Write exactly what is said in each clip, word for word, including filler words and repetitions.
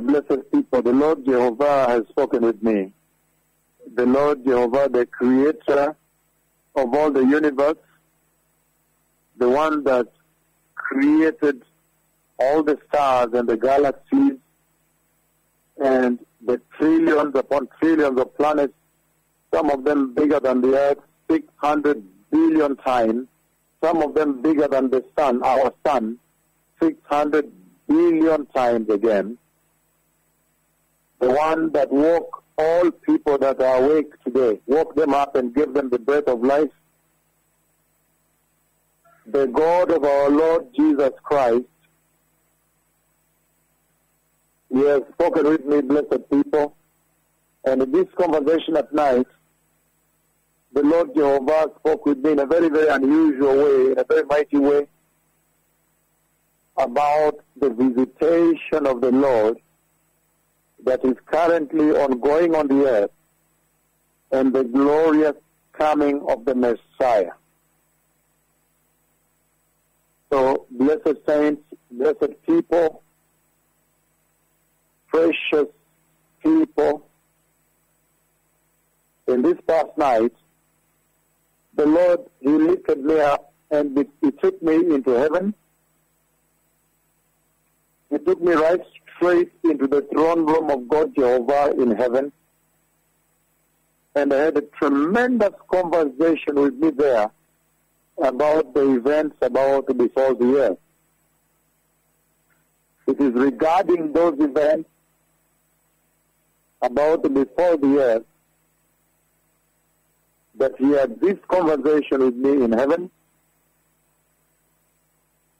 Blessed people, the Lord Jehovah has spoken with me. The Lord Jehovah, the creator of all the universe, the one that created all the stars and the galaxies and the trillions upon trillions of planets, some of them bigger than the earth, six hundred billion times, some of them bigger than the sun, our sun, six hundred billion times again. The one that woke all people that are awake today, woke them up and gave them the breath of life. The God of our Lord Jesus Christ, He has spoken with me, blessed people. And in this conversation at night, the Lord Jehovah spoke with me in a very, very unusual way, in a very mighty way, about the visitation of the Lord that is currently ongoing on the earth and the glorious coming of the Messiah. So, blessed saints, blessed people, precious people, in this past night, the Lord, He lifted me up and He took me into heaven. He took me right straight into the throne room of God Jehovah in heaven. And I had a tremendous conversation with me there about the events about to befall the earth. It is regarding those events about to befall the earth that he had this conversation with me in heaven.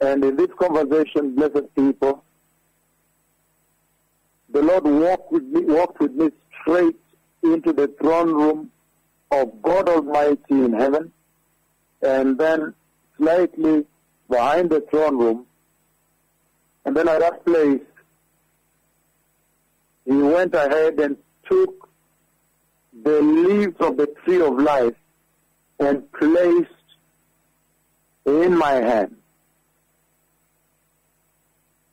And in this conversation, blessed people, the Lord walked with me, walked with me straight into the throne room of God Almighty in heaven, and then slightly behind the throne room. And then at that place, he went ahead and took the leaves of the tree of life and placed in my hand.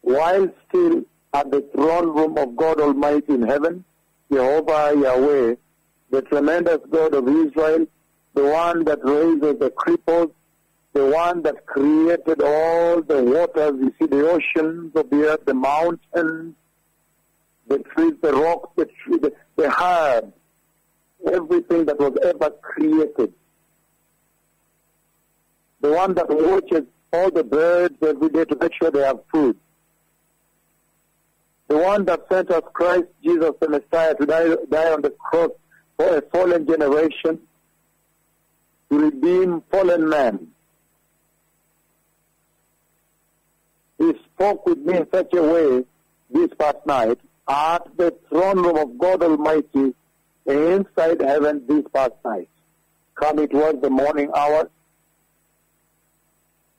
While still at the throne room of God Almighty in heaven, Jehovah Yahweh, the tremendous God of Israel, the one that raises the cripples, the one that created all the waters, you see the oceans of the earth, the mountains, the trees, the rocks, the, tree, the, the herbs, everything that was ever created. The one that watches all the birds every day to make sure they have food. The one that sent us Christ Jesus the Messiah to die, die on the cross for a fallen generation, to redeem fallen man. He spoke with me in such a way this past night at the throne room of God Almighty inside heaven this past night. Come, it was the morning hour.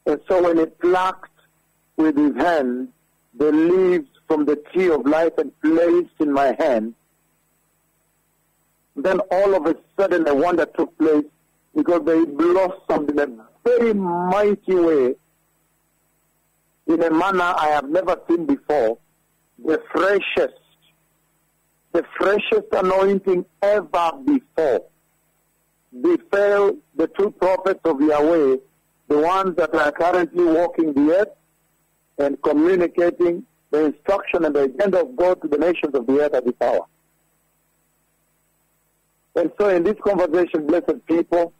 And so when he plucked with his hand the leaves from the tree of life and placed in my hand, then all of a sudden a wonder took place, because they blossomed in a very mighty way, in a manner I have never seen before. The freshest, the freshest anointing ever before. Befell the two prophets of Yahweh, the ones that are currently walking the earth and communicating the instruction and the agenda of God to the nations of the earth at this hour. And so in this conversation, blessed people,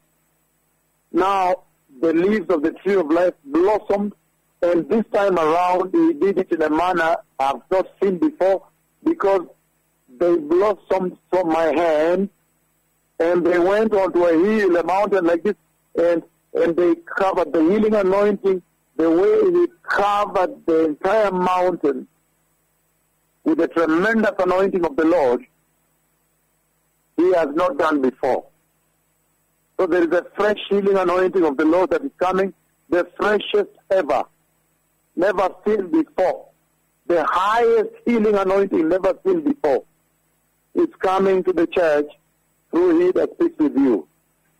now the leaves of the tree of life blossomed, and this time around he did it in a manner I've not seen before, because they blossomed from my hand, and they went onto a hill, a mountain like this, and, and they covered the healing anointing, the way he covered the entire mountain with the tremendous anointing of the Lord, he has not done before. So there is a fresh healing anointing of the Lord that is coming, the freshest ever, never seen before. The highest healing anointing never seen before. It's coming to the church through He that speaks with you.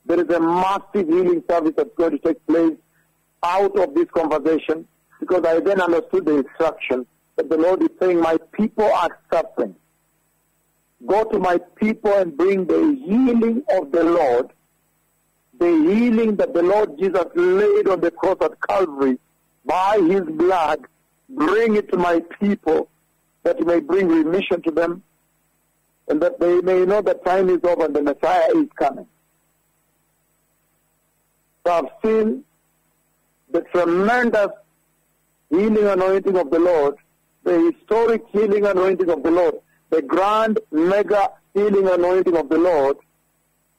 There is a massive healing service that's going to take place out of this conversation, because I then understood the instruction that the Lord is saying, my people are suffering. Go to my people and bring the healing of the Lord, the healing that the Lord Jesus laid on the cross at Calvary by his blood. Bring it to my people that you may bring remission to them and that they may know the time is over and the Messiah is coming. So I've seen the tremendous healing anointing of the Lord, the historic healing anointing of the Lord, the grand mega healing anointing of the Lord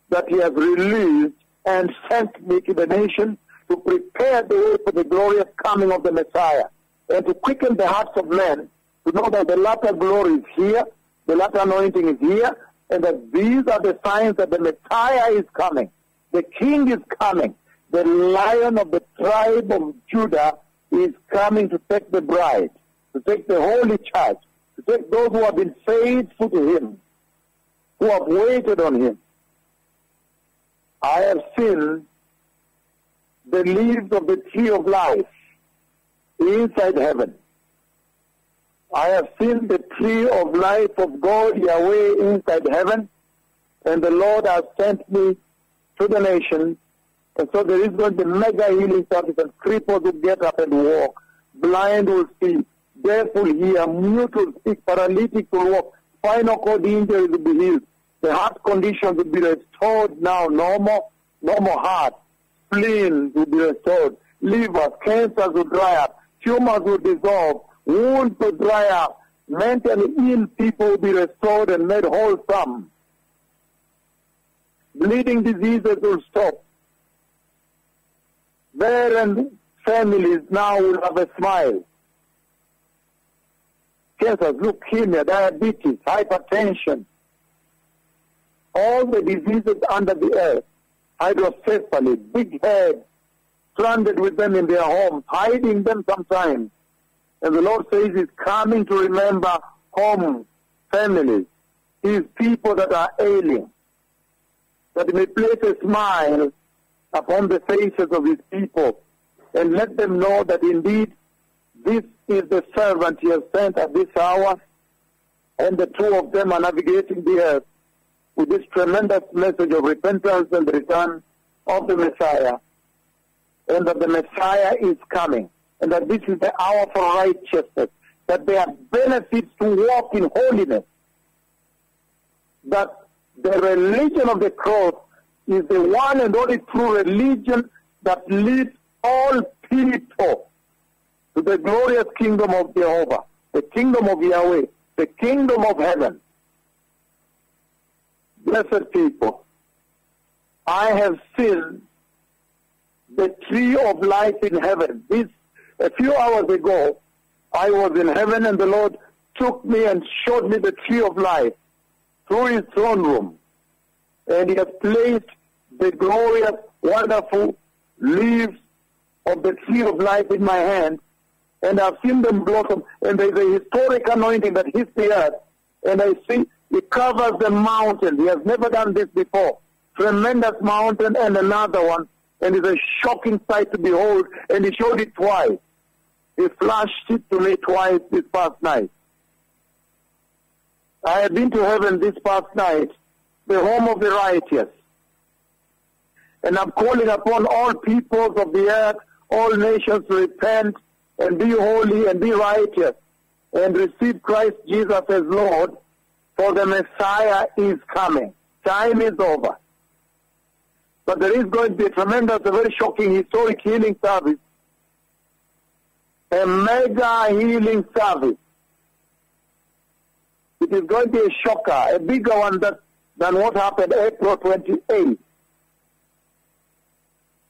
that he has released and sent me to the nation to prepare the way for the glorious coming of the Messiah and to quicken the hearts of men to know that the latter glory is here, the latter anointing is here, and that these are the signs that the Messiah is coming, the King is coming, the Lion of the tribe of Judah is coming to take the bride, to take the holy church, to take those who have been faithful to him, who have waited on him. I have seen the leaves of the tree of life inside heaven. I have seen the tree of life of God, Yahweh, inside heaven, and the Lord has sent me to the nation, and so there is going to be mega healing service, and cripples will get up and walk, blind will see, deaf will hear, mute will speak, paralytic will walk, spinal cord injuries will be healed, the heart conditions will be restored now, normal, normal heart, spleen will be restored, liver, cancers will dry up, tumors will dissolve, wounds will dry up, mentally ill people will be restored and made wholesome. Bleeding diseases will stop. Barren families now will have a smile. Cancers, leukemia, diabetes, hypertension, all the diseases under the earth, hydrocephaly, big head, stranded with them in their homes, hiding them sometimes. And the Lord says he's coming to remember home, families, his people that are ailing, that he may place a smile upon the faces of his people and let them know that indeed this is the servant he has sent at this hour, and the two of them are navigating the earth with this tremendous message of repentance and the return of the Messiah, and that the Messiah is coming, and that this is the hour for righteousness, that there are benefits to walk in holiness, that the religion of the cross is the one and only true religion that leads all people to the glorious kingdom of Jehovah, the kingdom of Yahweh, the kingdom of heaven. Blessed people, I have seen the tree of life in heaven. This A few hours ago, I was in heaven and the Lord took me and showed me the tree of life through his throne room. And he has placed the glorious, wonderful leaves of the tree of life in my hand. And I've seen them blossom. And there's a historic anointing that hits the earth. And I see it covers the mountain. He has never done this before. Tremendous mountain and another one. And it's a shocking sight to behold. And he showed it twice. He flashed it to me twice this past night. I have been to heaven this past night, the home of the righteous. And I'm calling upon all peoples of the earth, all nations to repent and be holy and be righteous and receive Christ Jesus as Lord, for the Messiah is coming. Time is over. But there is going to be a tremendous, a very shocking historic healing service, a mega healing service. It is going to be a shocker, a bigger one that, than what happened April twenty-eighth.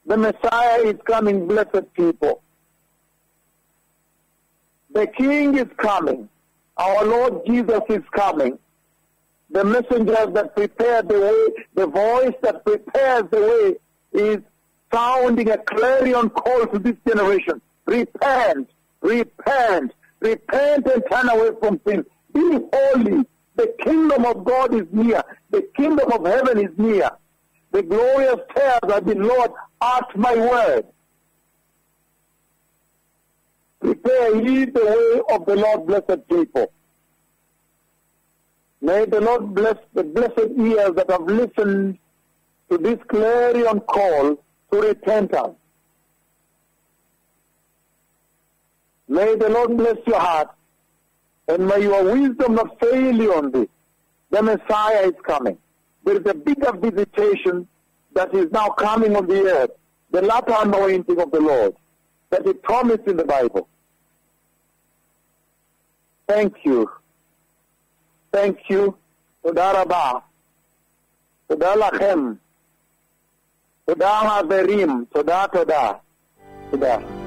The Messiah is coming, blessed people. The King is coming. Our Lord Jesus is coming. The messengers that prepare the way, the voice that prepares the way is sounding a clarion call to this generation. Repent, repent, repent and turn away from sin. Be holy. The kingdom of God is near. The kingdom of heaven is near. The glorious tales of the Lord, at my word. Prepare ye the way of the Lord, blessed people. May the Lord bless the blessed ears that have listened to this clarion call to repentance. May the Lord bless your heart, and may your wisdom not fail you on this. The Messiah is coming. There is a bigger visitation that is now coming on the earth, the latter anointing of the Lord that is promised in the Bible. Thank you. Thank you. Toda Rabba. Toda Lachem. Toda Haverim. Toda Toda. Toda.